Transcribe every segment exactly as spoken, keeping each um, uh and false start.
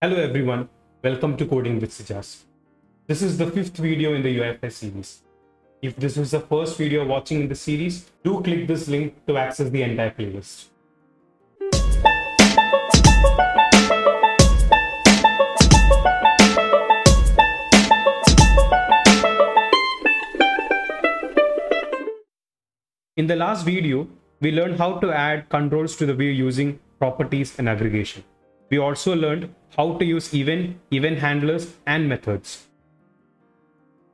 Hello everyone, welcome to Coding with Sijas. This is the fifth video in the U I five series. If this is the first video watching in the series, do click this link to access the entire playlist. In the last video, we learned how to add controls to the view using properties and aggregation. We also learned how to use event, event handlers and methods.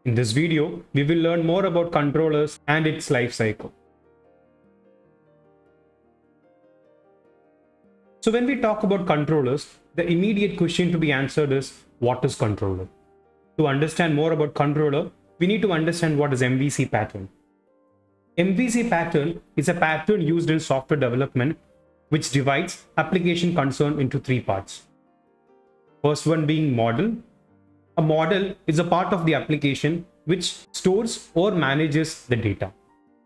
In this video, we will learn more about controllers and its life cycle. So when we talk about controllers, the immediate question to be answered is, what is controller? To understand more about controller, we need to understand what is M V C pattern. M V C pattern is a pattern used in software development which divides application concern into three parts. First one being model. A model is a part of the application which stores or manages the data.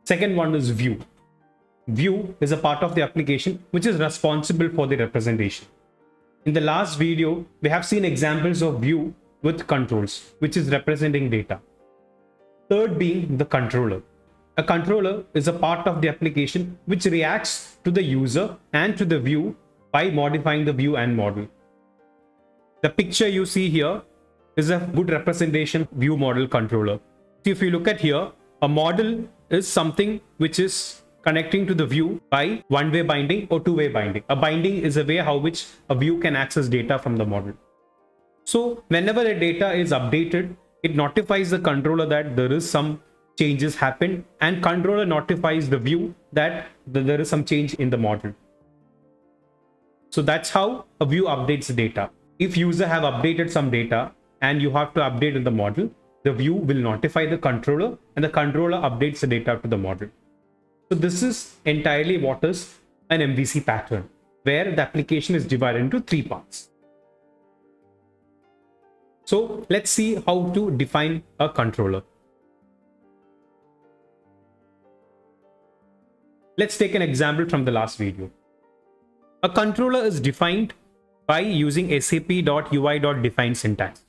Second one is view. View is a part of the application which is responsible for the representation. In the last video, we have seen examples of view with controls, which is representing data. Third being the controller. A controller is a part of the application which reacts to the user and to the view by modifying the view and model. The picture you see here is a good representation of view model controller. If you look at here, a model is something which is connecting to the view by one-way binding or two-way binding. A binding is a way how which a view can access data from the model. So whenever a data is updated, it notifies the controller that there is some changes happen, and controller notifies the view that th there is some change in the model. So that's how a view updates data. If user have updated some data and you have to update in the model, the view will notify the controller and the controller updates the data to the model. So this is entirely what is an M V C pattern, where the application is divided into three parts. So let's see how to define a controller. Let's take an example from the last video. A controller is defined by using sap dot u i dot define syntax.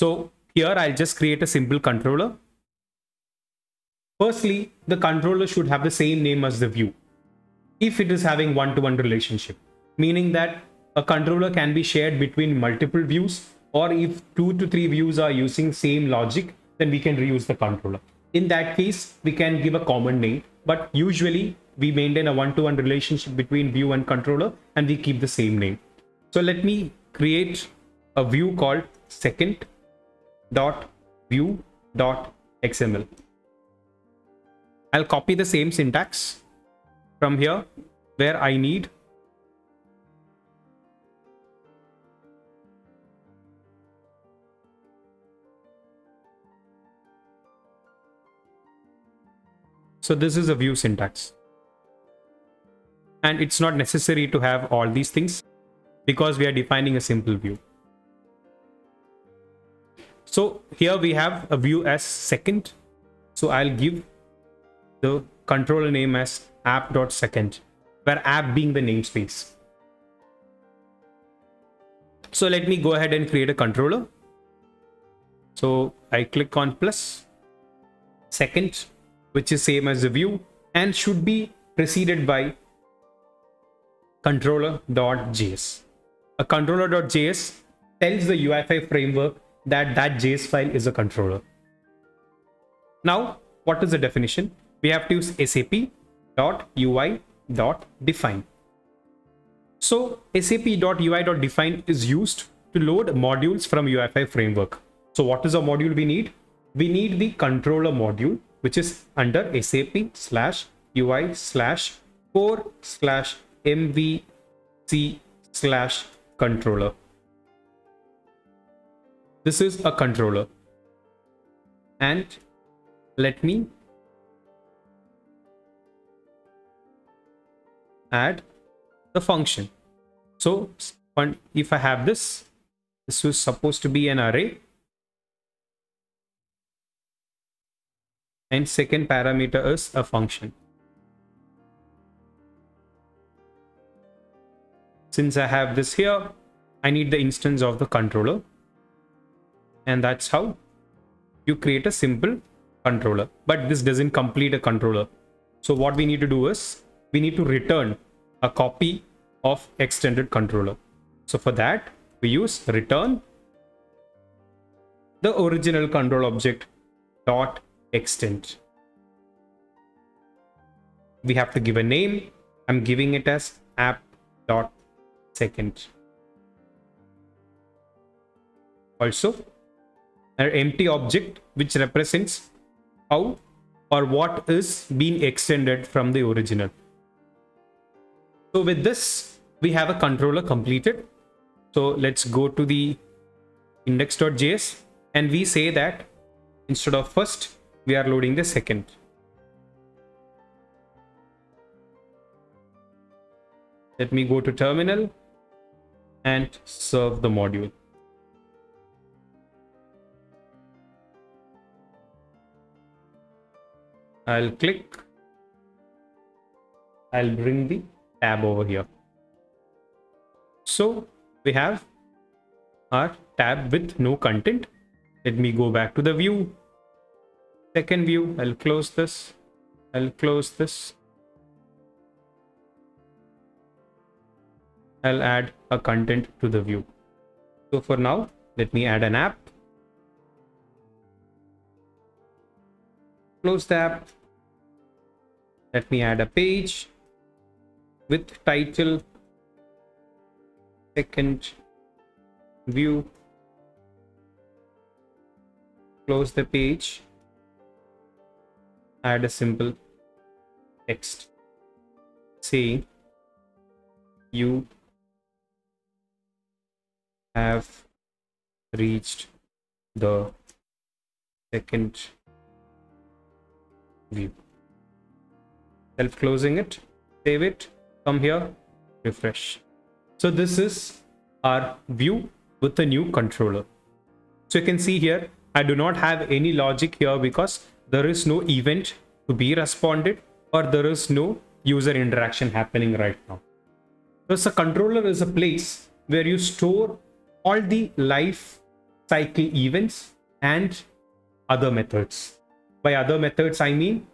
So here I'll just create a simple controller. Firstly, the controller should have the same name as the view if it is having one-to-one relationship, meaning that a controller can be shared between multiple views, or if two to three views are using same logic, then we can reuse the controller. In that case, we can give a common name, but usually we maintain a one-to-one relationship between view and controller and we keep the same name. So let me create a view called second dot view dot x m l. I'll copy the same syntax from here where I need . So this is a view syntax, and it's not necessary to have all these things because we are defining a simple view. So here we have a view as second. So I'll give the controller name as app dot second, where app being the namespace. So let me go ahead and create a controller. So I click on plus second, which is same as the view and should be preceded by controller dot j s. A controller dot j s tells the U I five framework that that J S file is a controller. Now, what is the definition? We have to use sap dot u i dot define. So sap dot u i dot define is used to load modules from U I five framework. So what is a module we need? We need the controller module, which is under sap slash u i slash core slash m v c slash controller. This is a controller. And let me add the function. So if I have this, this was supposed to be an array, and second parameter is a function. Since I have this here, I need the instance of the controller. And that's how you create a simple controller. But this doesn't complete a controller. So what we need to do is we need to return a copy of extended controller. So for that, we use return the original control object dot extend. We have to give a name. I'm giving it as app dot second. Also, an empty object which represents how or what is being extended from the original. So with this, we have a controller completed. So let's go to the index.js and we say that instead of first, we are loading the second. Let me go to terminal and serve the module. I'll click. I'll bring the tab over here. So we have our tab with no content. Let me go back to the view. Second view. I'll close this. I'll close this. I'll add a content to the view. So for now, let me add an app. Close the app. Let me add a page with title second view. Close the page. Add a simple text saying you have reached the second view. Self-closing it, save it, come here, refresh. So this is our view with a new controller. So you can see here, I do not have any logic here because there is no event to be responded or there is no user interaction happening right now. So a controller is a place where you store all the life cycle events and other methods. By other methods, I mean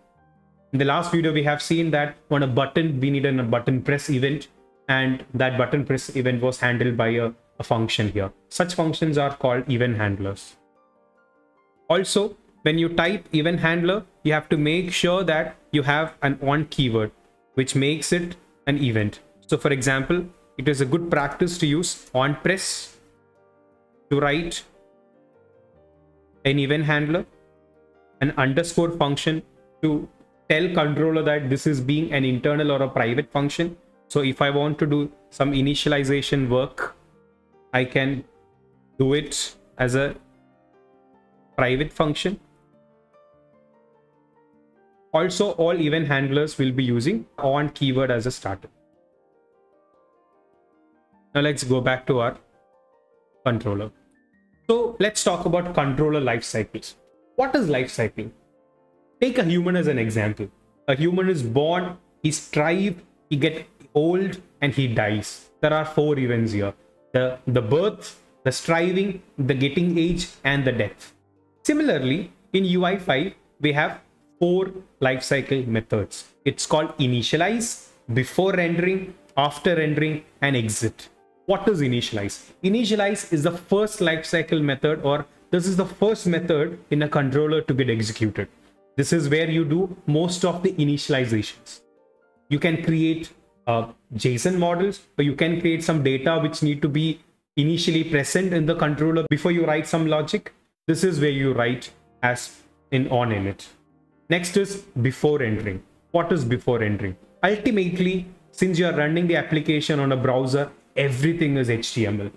in the last video we have seen that on a button we needed a button press event, and that button press event was handled by a, a function here. Such functions are called event handlers. Also, when you type event handler, you have to make sure that you have an on keyword which makes it an event. So for example, it is a good practice to use on press to write an event handler, an underscore function to tell controller that this is being an internal or a private function. So if I want to do some initialization work, I can do it as a private function. Also, all event handlers will be using on keyword as a starter. Now let's go back to our controller. So let's talk about controller life cycles. What is life cycle? Take a human as an example. A human is born, he's strived, he gets old, and he dies. There are four events here: the the birth, the striving, the getting age, and the death. Similarly, in U I five, we have four life cycle methods. It's called initialize, before rendering, after rendering, and exit. What is initialize? Initialize is the first lifecycle method, or this is the first method in a controller to get executed. This is where you do most of the initializations. You can create uh, JSON models, or you can create some data which need to be initially present in the controller before you write some logic. This is where you write as in on init. Next is before rendering. What is before rendering? Ultimately, since you are running the application on a browser, everything is H T M L.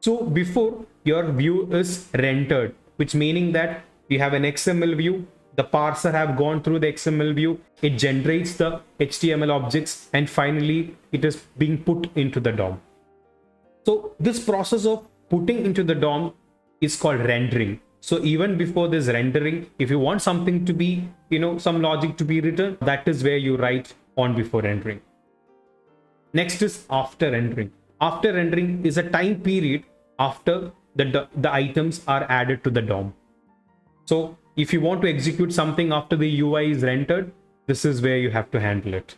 So before your view is rendered, which meaning that you have an X M L view, the parser have gone through the X M L view, it generates the H T M L objects, and finally it is being put into the D O M. So this process of putting into the D O M is called rendering. So even before this rendering, if you want something to be, you know, some logic to be written, that is where you write on before rendering. Next is after rendering. after rendering is a time period after the, the items are added to the D O M. So if you want to execute something after the U I is rendered, this is where you have to handle it.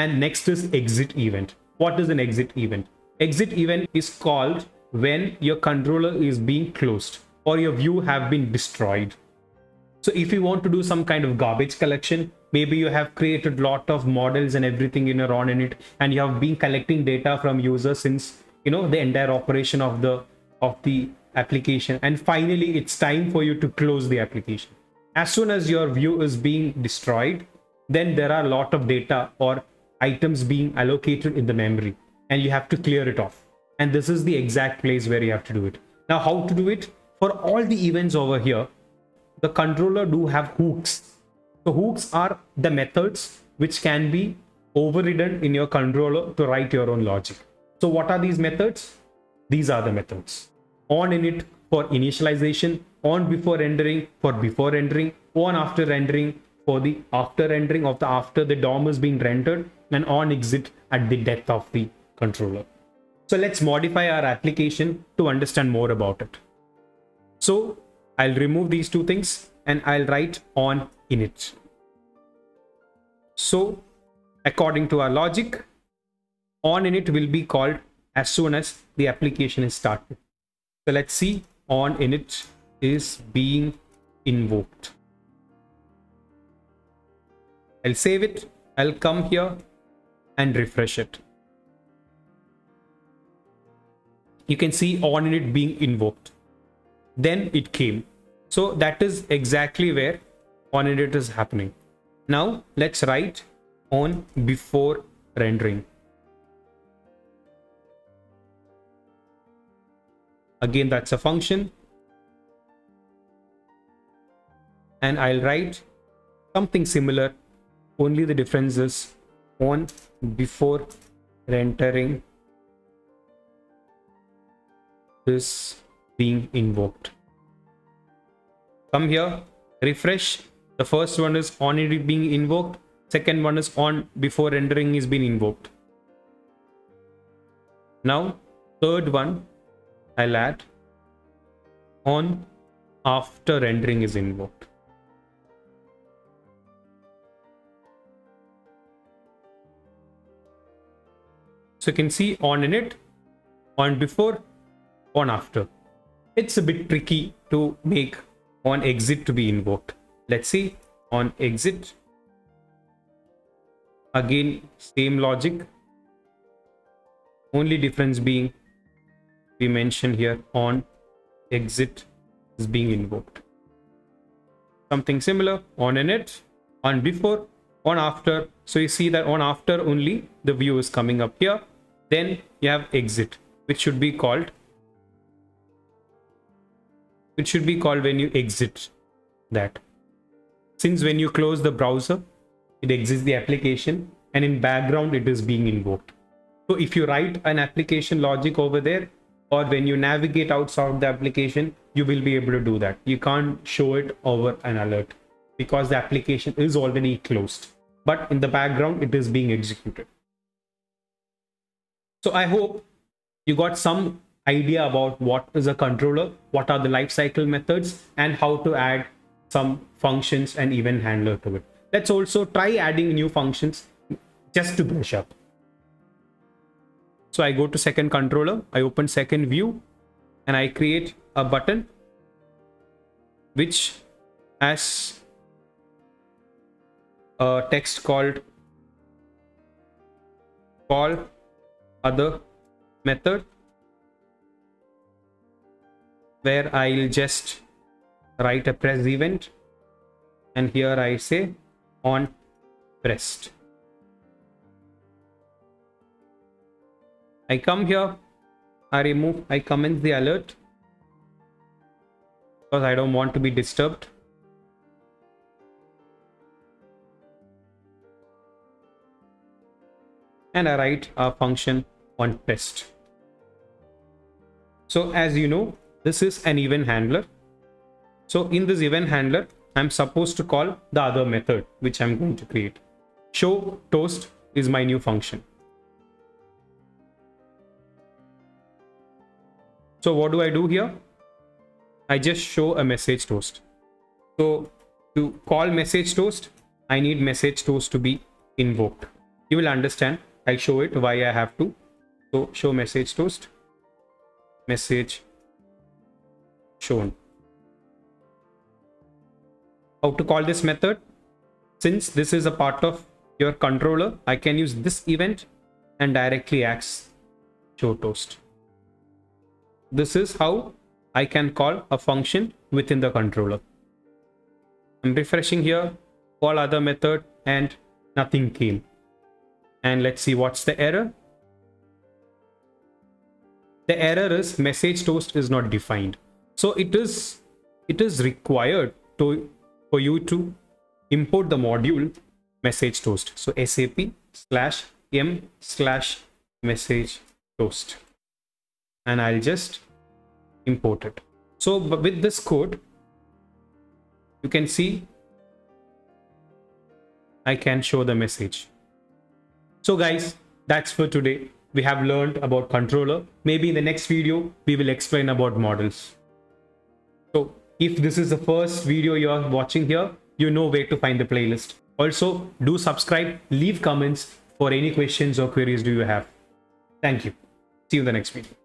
And next is exit event. What is an exit event? Exit event is called when your controller is being closed or your view have been destroyed. So if you want to do some kind of garbage collection, maybe you have created lot of models and everything in your on in it, and you have been collecting data from users since, you know, the entire operation of the of the application, and finally it's time for you to close the application. As soon as your view is being destroyed, then there are a lot of data or items being allocated in the memory, and you have to clear it off. And this is the exact place where you have to do it. Now, how to do it? For all the events over here, the controller do have hooks. So hooks are the methods which can be overridden in your controller to write your own logic. So what are these methods? These are the methods. On init for initialization, on before rendering for before rendering, on after rendering for the after rendering of the after the D O M is being rendered, and on exit at the death of the controller. So let's modify our application to understand more about it. So I'll remove these two things and I'll write on init. So according to our logic, on init will be called as soon as the application is started. So let's see, on init is being invoked. I'll save it. I'll come here and refresh it. You can see on init being invoked. Then it came. So that is exactly where on init is happening. Now let's write on before rendering. Again, that's a function. And I'll write something similar, only the difference is on before rendering is being invoked. Come here, refresh. The first one is on init being invoked, second one is on before rendering is being invoked. Now third one I'll add on after rendering is invoked. So you can see on init, on before, on after. It's a bit tricky to make on exit to be invoked. Let's see, on exit. Again, same logic. Only difference being we mentioned here on exit is being invoked. Something similar on init, on before, on after. So you see that on after only the view is coming up here. Then you have exit, which should be called which should be called when you exit that, since when you close the browser it exits the application and in background it is being invoked. So if you write an application logic over there, or when you navigate outside the application, you will be able to do that. You can't show it over an alert because the application is already closed, but in the background it is being executed. So I hope you got some idea about what is a controller, what are the lifecycle methods, and how to add some functions and event handler to it. Let's also try adding new functions just to brush up. So I go to second controller, I open second view, and I create a button which has a text called call other method, where I'll just write a press event, and here I say on pressed. I come here, I remove, I comment the alert because I don't want to be disturbed. And I write a function on pressed. So as you know, this is an event handler. So in this event handler, I'm supposed to call the other method, which I'm going to create. Show toast is my new function. So what do I do here? I just show a message toast. So to call message toast, I need message toast to be invoked. You will understand. I'll show it why I have to. So show message toast, message shown. How to call this method? Since this is a part of your controller, I can use this event and directly ask show toast. This is how I can call a function within the controller. I'm refreshing here, call other method, and nothing came. And let's see what's the error. The error is message toast is not defined. So it is it is required to for you to import the module message toast. So sap slash m slash message toast, and I'll just import it. So with this code, you can see I can show the message. So guys, that's for today. We have learned about controller. Maybe in the next video, we will explain about models. So if this is the first video you are watching here, you know where to find the playlist. Also, do subscribe, leave comments for any questions or queries do you have. Thank you. See you in the next video.